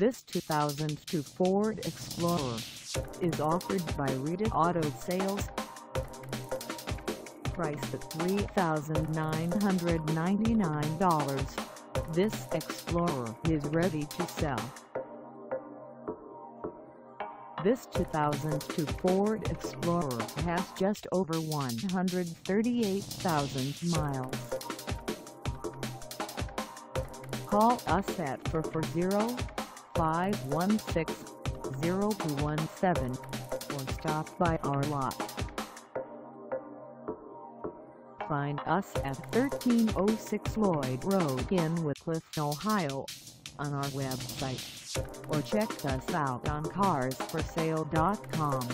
This 2002 Ford Explorer is offered by Rita Auto Sales. Priced at $3,999, this Explorer is ready to sell. This 2002 Ford Explorer has just over 138,000 miles. Call us at 440-516-0217 or stop by our lot. Find us at 1306 Lloyd Road in Wickliffe, Ohio, on our website, or check us out on carsforsale.com.